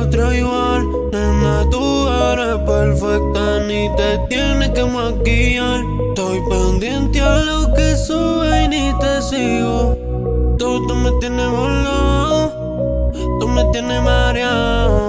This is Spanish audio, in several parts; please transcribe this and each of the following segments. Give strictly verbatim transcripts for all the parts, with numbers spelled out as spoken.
otro igual. Nena, tú eres perfecta, ni te tienes que maquillar. Estoy pendiente a lo que sube y ni te sigo. Tú, tú me tienes volado, tú me tienes mareado.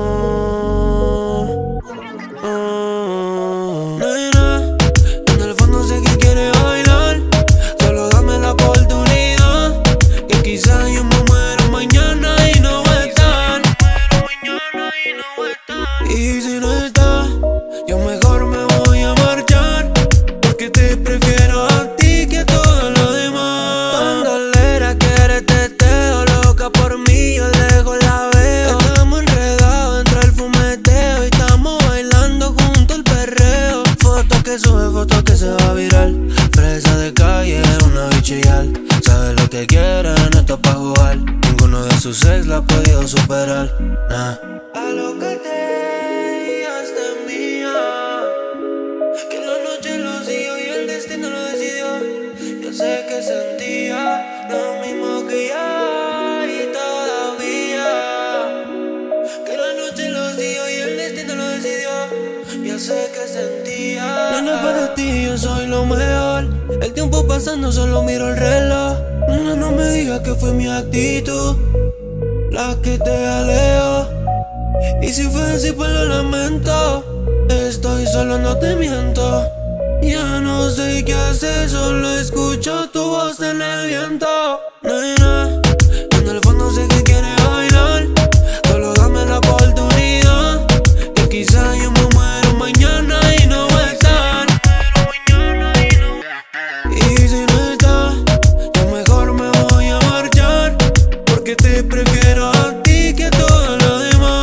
Sus ex la ha podido superar, nah. A lo que te veías de mía, que la noche lo siguió y el destino lo decidió. Yo sé que sentía lo mismo que ya y todavía, que la noche lo siguió y el destino lo decidió. Yo sé que sentía. Nena, para ti yo soy lo mejor. El tiempo pasando solo miro el reloj. Nena, no me digas que fue mi actitud la que te alejo, y si fue así pues lo lamento. Estoy solo, no te miento. Ya no sé qué hacer, solo escucho tu voz en el viento. Nena, en el fondo sé que quieres bailar, solo dame la oportunidad, que quizás yo me muero mañana y no voy a estar. Y si no estás, yo mejor me voy a marchar, porque te prefiero a ti que a todo lo demás.